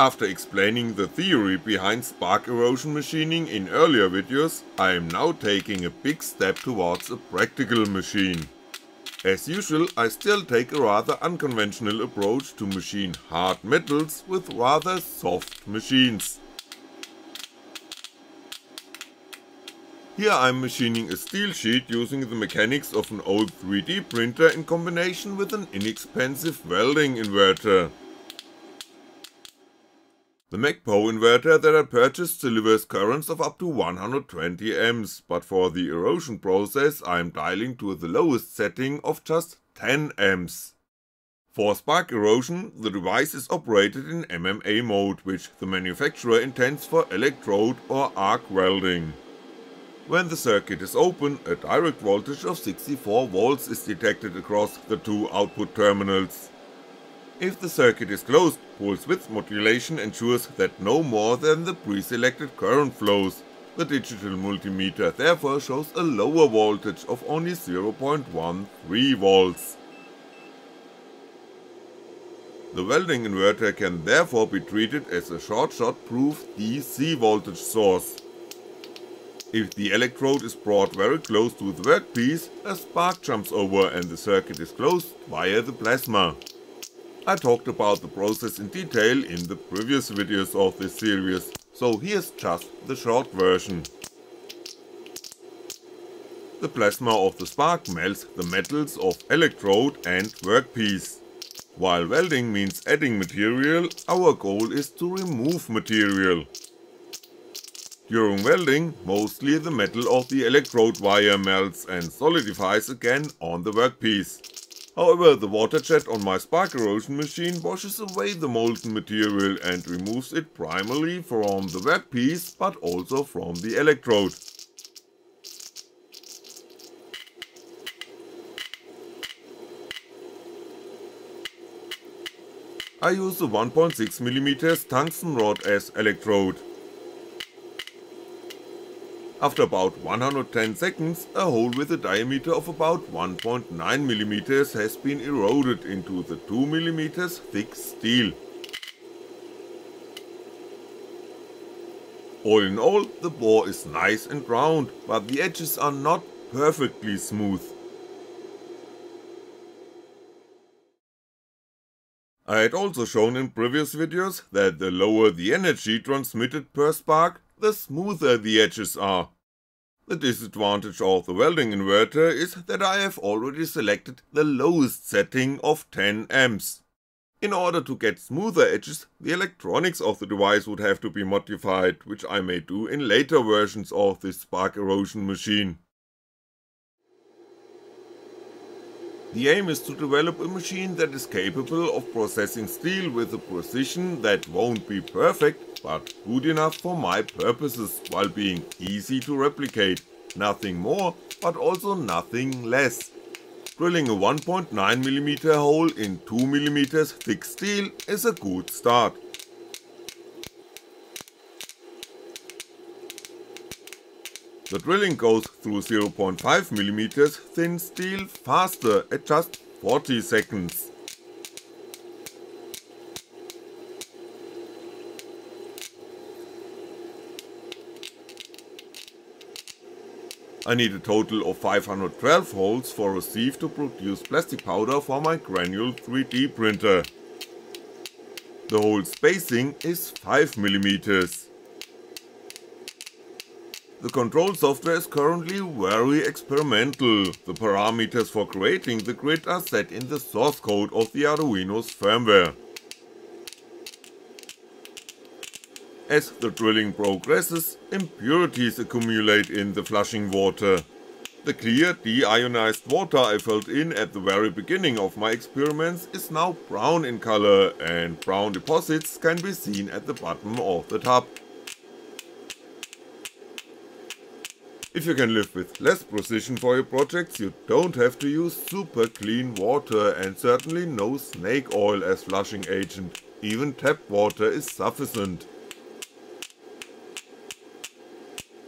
After explaining the theory behind spark erosion machining in earlier videos, I am now taking a big step towards a practical machine. As usual, I still take a rather unconventional approach to machine hard metals with rather soft machines. Here I'm machining a steel sheet using the mechanics of an old 3D printer in combination with an inexpensive welding inverter. The MacPo inverter that I purchased delivers currents of up to 120A, but for the erosion process I am dialing to the lowest setting of just 10A. For spark erosion, the device is operated in MMA mode, which the manufacturer intends for electrode or arc welding. When the circuit is open, a direct voltage of 64V is detected across the two output terminals. If the circuit is closed, pulse width modulation ensures that no more than the pre-selected current flows. The digital multimeter therefore shows a lower voltage of only 0.13V. The welding inverter can therefore be treated as a short shot proof DC voltage source. If the electrode is brought very close to the workpiece, a spark jumps over and the circuit is closed via the plasma. I talked about the process in detail in the previous videos of this series, so here's just the short version. The plasma of the spark melts the metals of electrode and workpiece. While welding means adding material, our goal is to remove material. During welding, mostly the metal of the electrode wire melts and solidifies again on the workpiece. However, the water jet on my spark erosion machine washes away the molten material and removes it primarily from the workpiece but also from the electrode. I use a 1.6mm tungsten rod as electrode. After about 110 seconds, a hole with a diameter of about 1.9mm has been eroded into the 2mm thick steel. All in all, the bore is nice and round, but the edges are not perfectly smooth. I had also shown in previous videos that the lower the energy transmitted per spark, the smoother the edges are. The disadvantage of the welding inverter is that I have already selected the lowest setting of 10A. In order to get smoother edges, the electronics of the device would have to be modified, which I may do in later versions of this spark erosion machine. The aim is to develop a machine that is capable of processing steel with a precision that won't be perfect, but good enough for my purposes while being easy to replicate, nothing more but also nothing less. Drilling a 1.9mm hole in 2mm thick steel is a good start. The drilling goes through 0.5mm thin steel faster at just 40 seconds. I need a total of 512 holes for a sieve to produce plastic powder for my granule 3D printer. The hole spacing is 5mm. The control software is currently very experimental. The parameters for creating the grid are set in the source code of the Arduino's firmware. As the drilling progresses, impurities accumulate in the flushing water. The clear, deionized water I filled in at the very beginning of my experiments is now brown in color, and brown deposits can be seen at the bottom of the tub. If you can live with less precision for your projects, you don't have to use super clean water and certainly no snake oil as flushing agent. Even tap water is sufficient.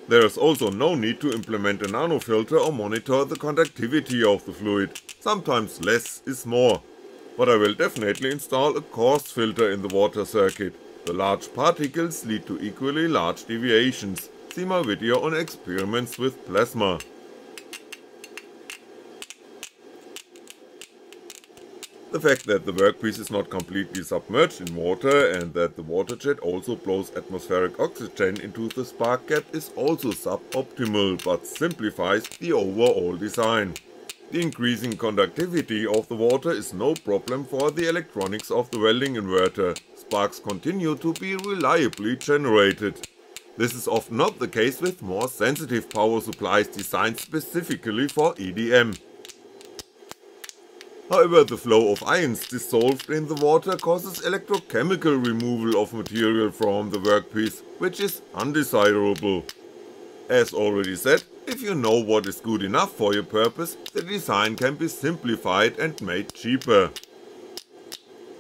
There is also no need to implement a nanofilter or monitor the conductivity of the fluid. Sometimes less is more. But I will definitely install a coarse filter in the water circuit. The large particles lead to equally large deviations. See my video on experiments with plasma. The fact that the workpiece is not completely submerged in water and that the water jet also blows atmospheric oxygen into the spark gap is also suboptimal, but simplifies the overall design. The increasing conductivity of the water is no problem for the electronics of the welding inverter. Sparks continue to be reliably generated. This is often not the case with more sensitive power supplies designed specifically for EDM. However, the flow of ions dissolved in the water causes electrochemical removal of material from the workpiece, which is undesirable. As already said, if you know what is good enough for your purpose, the design can be simplified and made cheaper.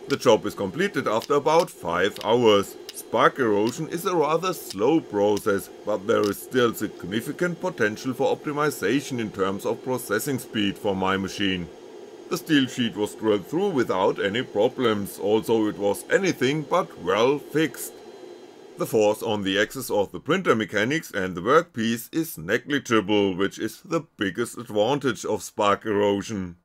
The job is completed after about 5 hours. Spark erosion is a rather slow process, but there is still significant potential for optimization in terms of processing speed for my machine. The steel sheet was drilled through without any problems, also it was anything but well fixed. The force on the axis of the printer mechanics and the workpiece is negligible, which is the biggest advantage of spark erosion.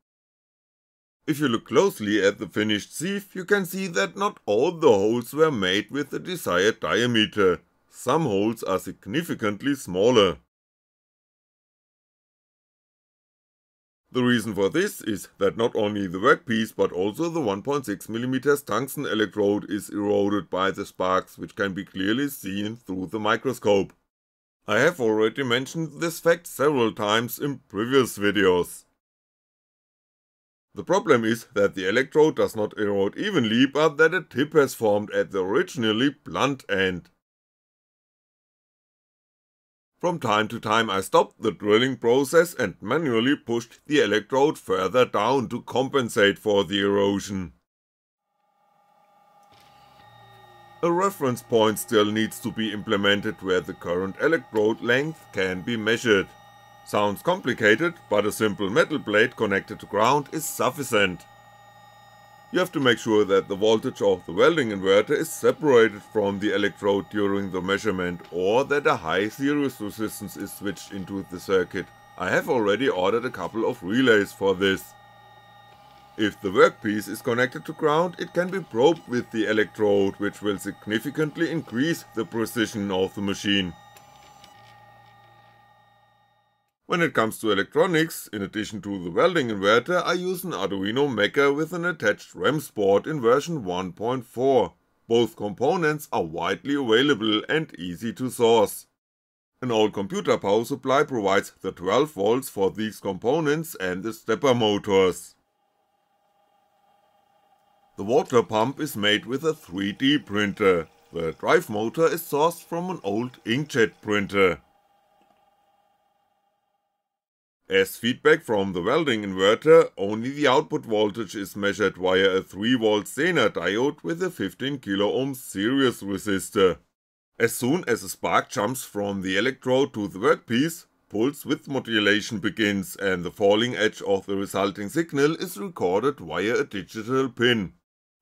If you look closely at the finished sieve, you can see that not all the holes were made with the desired diameter. Some holes are significantly smaller. The reason for this is that not only the workpiece but also the 1.6mm tungsten electrode is eroded by the sparks, which can be clearly seen through the microscope. I have already mentioned this fact several times in previous videos. The problem is that the electrode does not erode evenly, but that a tip has formed at the originally blunt end. From time to time I stopped the drilling process and manually pushed the electrode further down to compensate for the erosion. A reference point still needs to be implemented where the current electrode length can be measured. Sounds complicated, but a simple metal plate connected to ground is sufficient. You have to make sure that the voltage of the welding inverter is separated from the electrode during the measurement or that a high series resistance is switched into the circuit. I have already ordered a couple of relays for this. If the workpiece is connected to ground, it can be probed with the electrode, which will significantly increase the precision of the machine. When it comes to electronics, in addition to the welding inverter, I use an Arduino Mecha with an attached RAMS board in version 1.4. Both components are widely available and easy to source. An old computer power supply provides the 12V for these components and the stepper motors. The water pump is made with a 3D printer. The drive motor is sourced from an old inkjet printer. As feedback from the welding inverter, only the output voltage is measured via a 3V Zener diode with a 15kΩ series resistor. As soon as a spark jumps from the electrode to the workpiece, pulse width modulation begins and the falling edge of the resulting signal is recorded via a digital pin.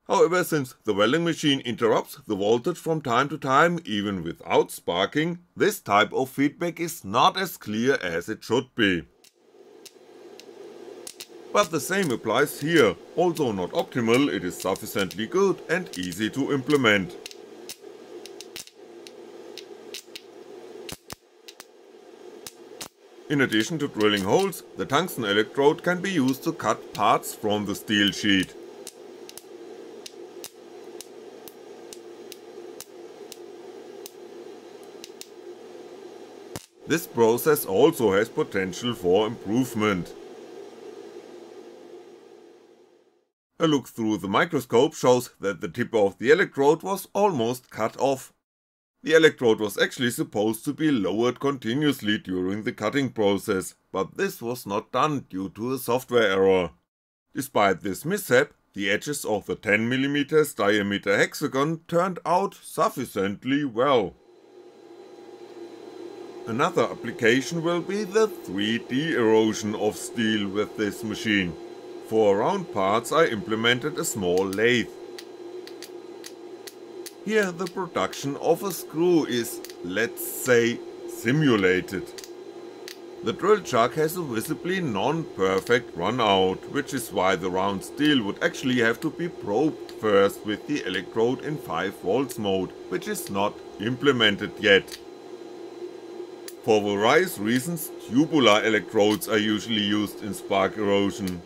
However, since the welding machine interrupts the voltage from time to time even without sparking, this type of feedback is not as clear as it should be. But the same applies here, although not optimal, it is sufficiently good and easy to implement. In addition to drilling holes, the tungsten electrode can be used to cut parts from the steel sheet. This process also has potential for improvement. A look through the microscope shows that the tip of the electrode was almost cut off. The electrode was actually supposed to be lowered continuously during the cutting process, but this was not done due to a software error. Despite this mishap, the edges of the 10mm diameter hexagon turned out sufficiently well. Another application will be the 3D erosion of steel with this machine. For round parts I implemented a small lathe. Here the production of a screw is, let's say, simulated. The drill chuck has a visibly non-perfect runout, which is why the round steel would actually have to be probed first with the electrode in 5V mode, which is not implemented yet. For various reasons, tubular electrodes are usually used in spark erosion.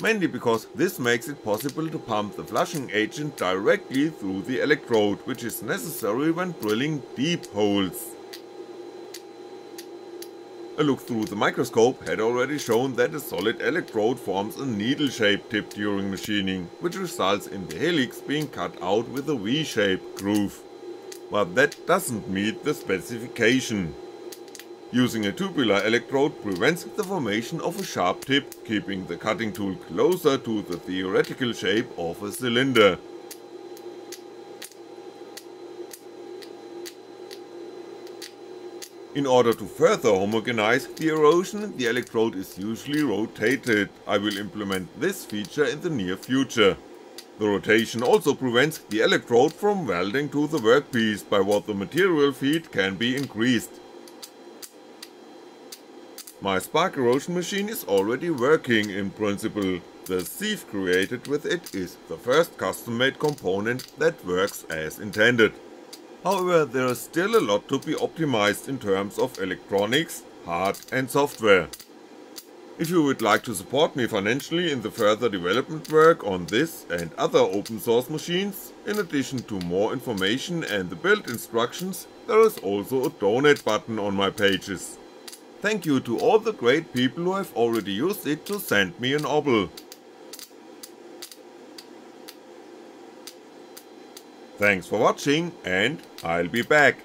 Mainly because this makes it possible to pump the flushing agent directly through the electrode, which is necessary when drilling deep holes. A look through the microscope had already shown that a solid electrode forms a needle-shaped tip during machining, which results in the helix being cut out with a V-shaped groove. But that doesn't meet the specification. Using a tubular electrode prevents the formation of a sharp tip, keeping the cutting tool closer to the theoretical shape of a cylinder. In order to further homogenize the erosion, the electrode is usually rotated. I will implement this feature in the near future. The rotation also prevents the electrode from welding to the workpiece, by what the material feed can be increased. My spark erosion machine is already working in principle. The sieve created with it is the first custom-made component that works as intended. However, there is still a lot to be optimized in terms of electronics, hard and software. If you would like to support me financially in the further development work on this and other open source machines, in addition to more information and the build instructions, there is also a donate button on my pages. Thank you to all the great people who have already used it to send me an obel. Thanks for watching, and I'll be back.